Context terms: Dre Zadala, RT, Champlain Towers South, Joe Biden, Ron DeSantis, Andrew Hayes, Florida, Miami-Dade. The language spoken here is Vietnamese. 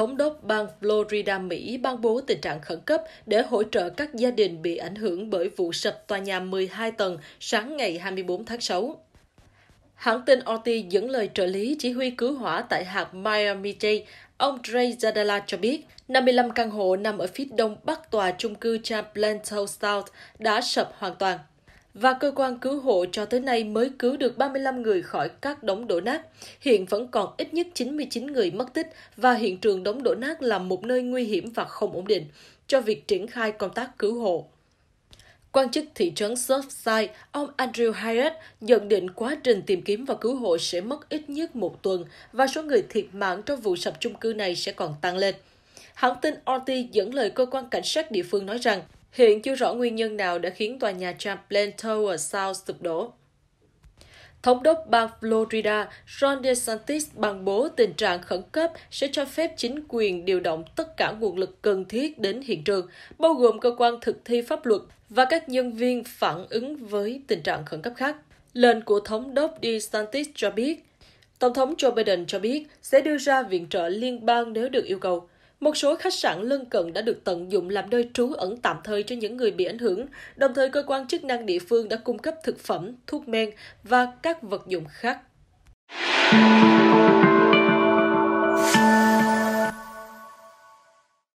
thống đốc bang Florida, Mỹ ban bố tình trạng khẩn cấp để hỗ trợ các gia đình bị ảnh hưởng bởi vụ sập tòa nhà 12 tầng sáng ngày 24 tháng 6. Hãng tin RT dẫn lời trợ lý chỉ huy cứu hỏa tại hạt Miami-Dade, ông Dre Zadala cho biết, 55 căn hộ nằm ở phía đông bắc tòa chung cư Champlain Towers South đã sập hoàn toàn, và cơ quan cứu hộ cho tới nay mới cứu được 35 người khỏi các đống đổ nát. Hiện vẫn còn ít nhất 99 người mất tích và hiện trường đống đổ nát là một nơi nguy hiểm và không ổn định cho việc triển khai công tác cứu hộ. Quan chức thị trấn Surfside, ông Andrew Hayes nhận định quá trình tìm kiếm và cứu hộ sẽ mất ít nhất một tuần và số người thiệt mạng trong vụ sập chung cư này sẽ còn tăng lên. Hãng tin RT dẫn lời cơ quan cảnh sát địa phương nói rằng, hiện chưa rõ nguyên nhân nào đã khiến tòa nhà Champlain Towers South sụp đổ. Thống đốc bang Florida Ron DeSantis ban bố tình trạng khẩn cấp sẽ cho phép chính quyền điều động tất cả nguồn lực cần thiết đến hiện trường, bao gồm cơ quan thực thi pháp luật và các nhân viên phản ứng với tình trạng khẩn cấp khác. Lệnh của thống đốc DeSantis cho biết, Tổng thống Joe Biden cho biết sẽ đưa ra viện trợ liên bang nếu được yêu cầu. Một số khách sạn lân cận đã được tận dụng làm nơi trú ẩn tạm thời cho những người bị ảnh hưởng, đồng thời cơ quan chức năng địa phương đã cung cấp thực phẩm, thuốc men và các vật dụng khác.